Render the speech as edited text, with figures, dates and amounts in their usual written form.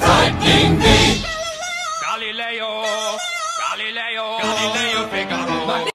frightening me. Galileo, Galileo, Galileo Figaro.